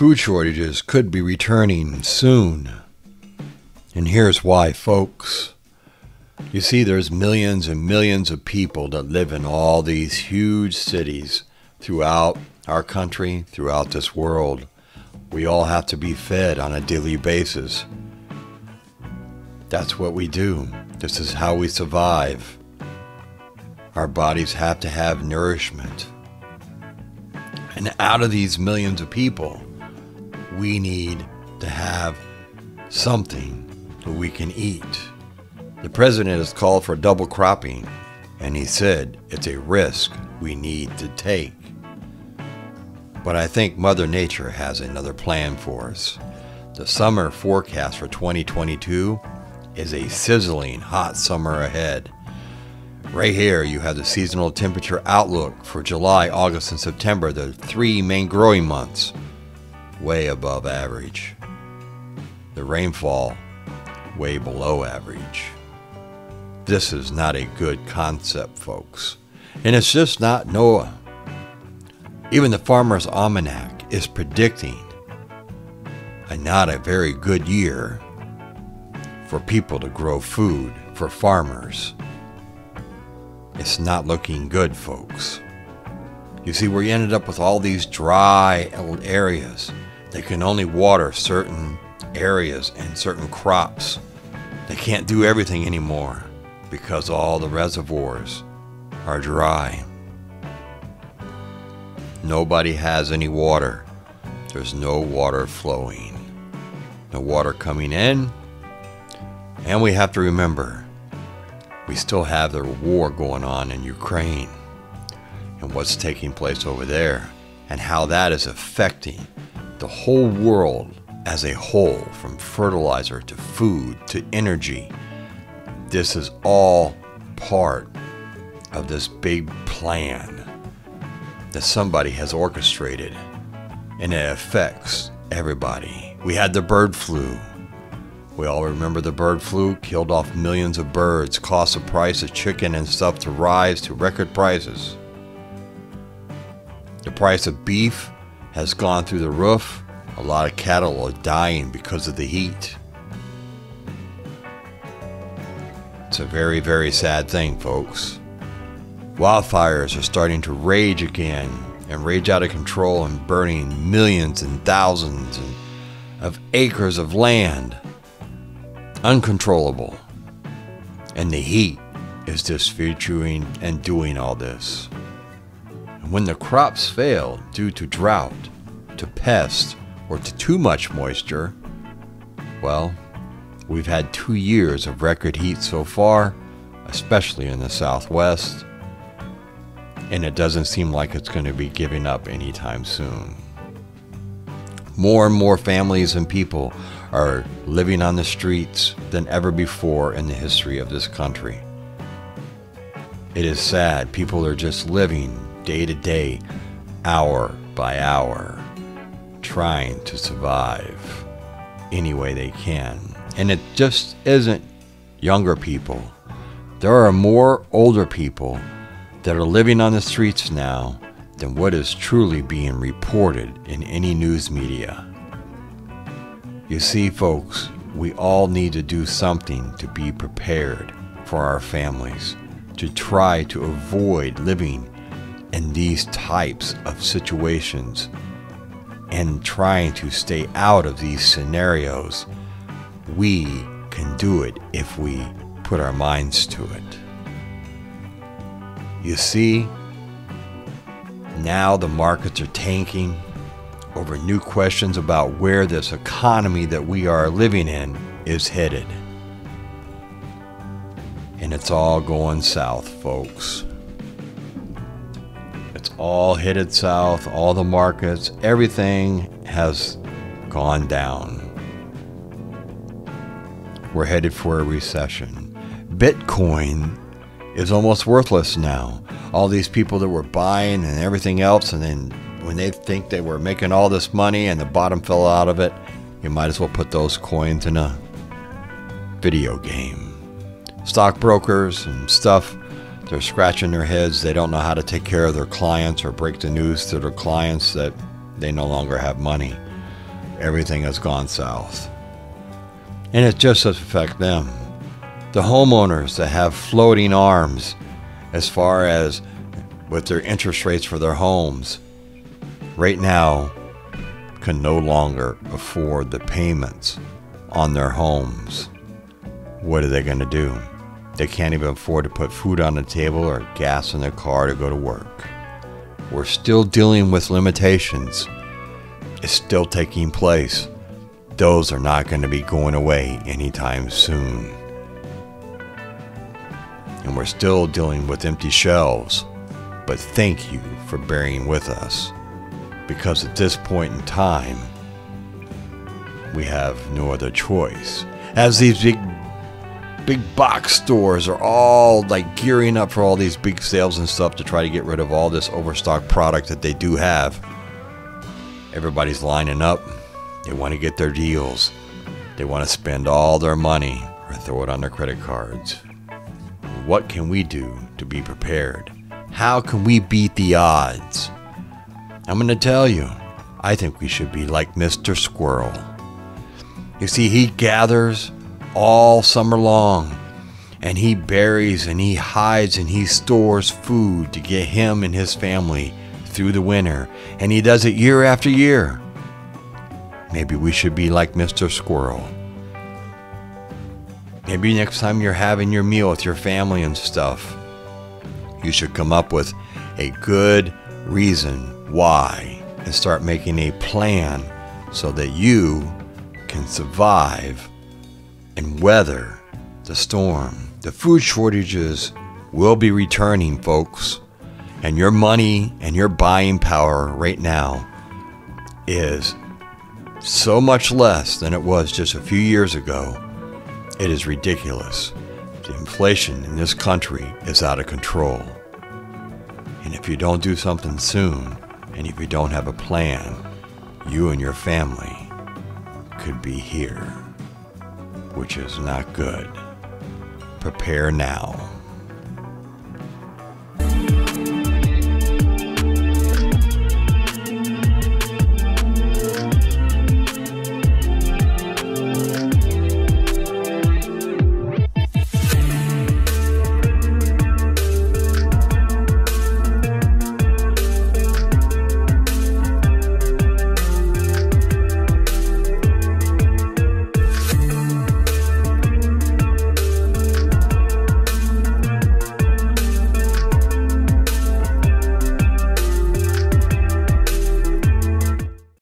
food shortages could be returning soon. And here's why, folks. You see, there's millions and millions of people that live in all these huge cities throughout our country, throughout this world. We all have to be fed on a daily basis. That's what we do. This is how we survive. Our bodies have to have nourishment. And out of these millions of people, we need to have something that we can eat. The president has called for double cropping, and he said it's a risk we need to take. But I think Mother Nature has another plan for us. The summer forecast for 2022 is a sizzling hot summer ahead. Right here you have the seasonal temperature outlook for July, August, and September, the three main growing months, way above average. The rainfall, way below average. This is not a good concept, folks. And it's just not NOAA. Even the Farmers' Almanac is predicting not a very good year for people to grow food, for farmers. It's not looking good, folks. You see, we ended up with all these dry old areas. They can only water certain areas and certain crops. They can't do everything anymore, because all the reservoirs are dry. Nobody has any water. There's no water flowing. No water coming in. And we have to remember, we still have the war going on in Ukraine and what's taking place over there and how that is affecting the whole world as a whole, from fertilizer to food to energy. This is all part of this big plan that somebody has orchestrated, and it affects everybody. We had the bird flu. We all remember the bird flu killed off millions of birds, caused the price of chicken and stuff to rise to record prices. The price of beef has gone through the roof. A lot of cattle are dying because of the heat. It's a very, very sad thing, folks. Wildfires are starting to rage again and rage out of control and burning millions and thousands of acres of land. Uncontrollable. And the heat is just featuring and doing all this. And when the crops fail due to drought, to pests, or to too much moisture, well, we've had 2 years of record heat so far, especially in the Southwest, and it doesn't seem like it's going to be giving up anytime soon. More and more families and people are living on the streets than ever before in the history of this country. It is sad. People are just living day to day, hour by hour, trying to survive any way they can. And it just isn't younger people. There are more older people that are living on the streets now than what is truly being reported in any news media. You see, folks, we all need to do something to be prepared for our families, to try to avoid living in these types of situations and trying to stay out of these scenarios. We can do it if we put our minds to it. You see, now the markets are tanking over new questions about where this economy that we are living in is headed. And it's all going south, folks. It's all headed south. All the markets, everything has gone down. We're headed for a recession. Bitcoin is almost worthless now. All these people that were buying and everything else, and then when they think they were making all this money and the bottom fell out of it, you might as well put those coins in a video game. Stockbrokers and stuff, they're scratching their heads. They don't know how to take care of their clients or break the news to their clients that they no longer have money. everything has gone south. And it just doesn't affect them. The homeowners that have floating arms as far as with their interest rates for their homes right now can no longer afford the payments on their homes. What are they going to do? They can't even afford to put food on the table or gas in their car to go to work. We're still dealing with limitations. It's still taking place. Those are not going to be going away anytime soon. And we're still dealing with empty shelves. But thank you for bearing with us, because at this point in time, we have no other choice. As these big box stores are all like gearing up for all these big sales and stuff to try to get rid of all this overstock product that they do have, everybody's lining up. They want to get their deals. They want to spend all their money or throw it on their credit cards. What can we do to be prepared? How can we beat the odds? I'm going to tell you, I think we should be like Mr. Squirrel. You see, he gathers all summer long, and he buries and he hides and he stores food to get him and his family through the winter, and he does it year after year. Maybe we should be like Mr. Squirrel. Maybe next time you're having your meal with your family and stuff, you should come up with a good reason why and start making a plan so that you can survive and weather the storm. The food shortages will be returning, folks, and your money and your buying power right now is so much less than it was just a few years ago. It is ridiculous. The inflation in this country is out of control. And if you don't do something soon, and if you don't have a plan, you and your family could be here, which is not good. Prepare now.